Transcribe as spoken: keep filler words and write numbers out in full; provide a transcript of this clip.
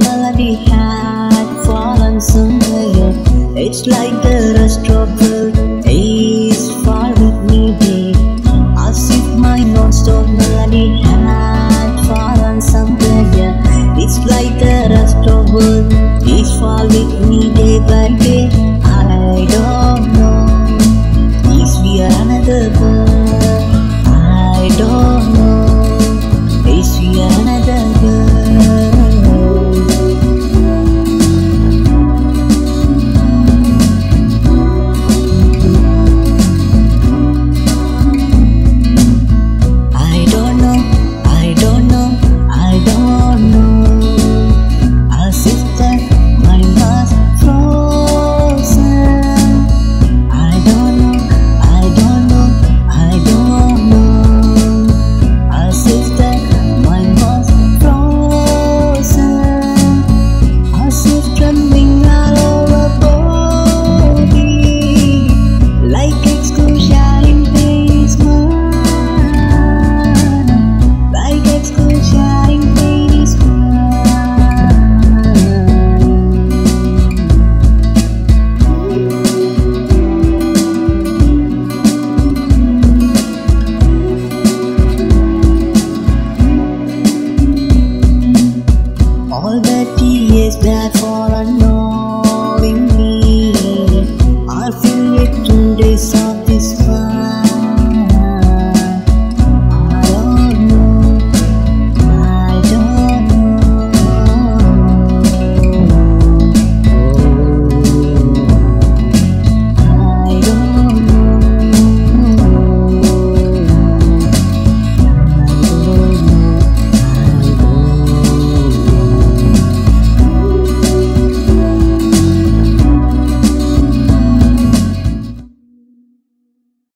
Melody had fallen somewhere. It's like the rest of the days fall with me deep, as if my non-stop melody had fallen somewhere. It's like the rest of the days fall with me day by day. I don't know, is we are another girl? I don't know, is we are another girl? All the tears that fall unknowingly, I feel it in this song.